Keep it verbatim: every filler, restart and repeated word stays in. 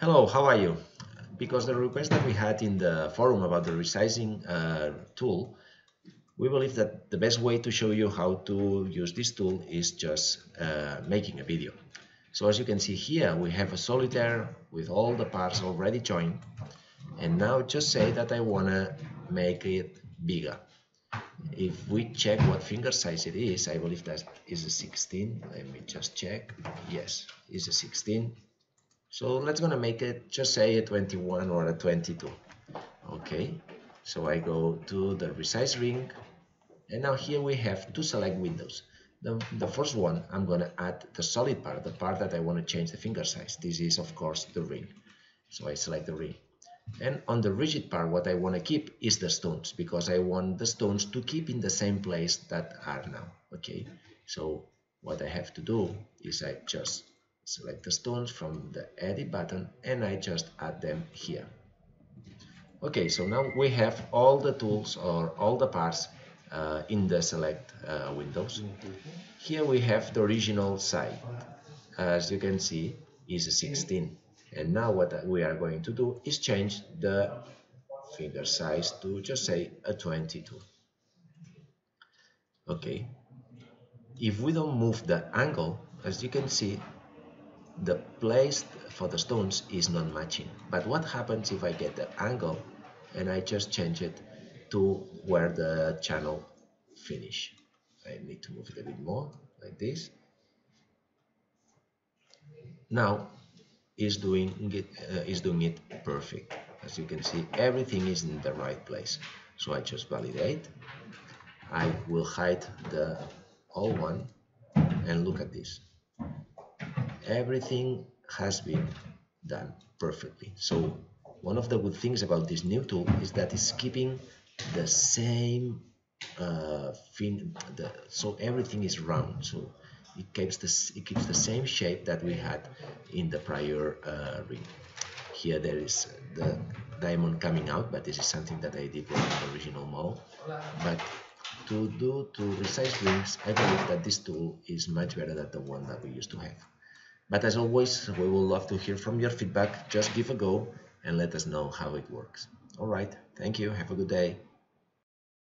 Hello, how are you? Because the request that we had in the forum about the resizing uh, tool, we believe that the best way to show you how to use this tool is just uh, making a video. So as you can see here, we have a solitaire with all the parts already joined, and now just say that I want to make it bigger. If we check what finger size it is, I believe that is a sixteen. Let me just check. Yes, it's a sixteen. So let's gonna make it just say a twenty-one or a twenty-two. Okay, so I go to the resize ring, and now here we have to select windows. The, the first one, I'm gonna add the solid part, the part that I want to change the finger size. This is of course the ring. So I select the ring. And on the rigid part, what I want to keep is the stones, because I want the stones to keep in the same place that are now. Okay, so what I have to do is I just select the stones from the edit button and I just add them here. Okay, so now we have all the tools or all the parts uh, in the select uh, windows. Here we have the original side. As you can see, is a sixteen. And now what we are going to do is change the finger size to just say a twenty-two. Okay, if we don't move the angle, as you can see, the place for the stones is not matching. But what happens if I get the angle and I just change it to where the channel finish? I need to move it a bit more, like this. Now is doing it uh, is doing it perfect. As you can see, everything is in the right place. So I just validate. I will hide the old one and look at this. Everything has been done perfectly. So one of the good things about this new tool is that it's keeping the same uh, fin. The, so everything is round. So it keeps this. It keeps the same shape that we had in the prior uh, ring. Here there is the diamond coming out, but this is something that I did with the original mold. But to do to resize rings, I believe that this tool is much better than the one that we used to have. But as always, we will love to hear from your feedback. Just give a go and let us know how it works. All right, thank you. Have a good day.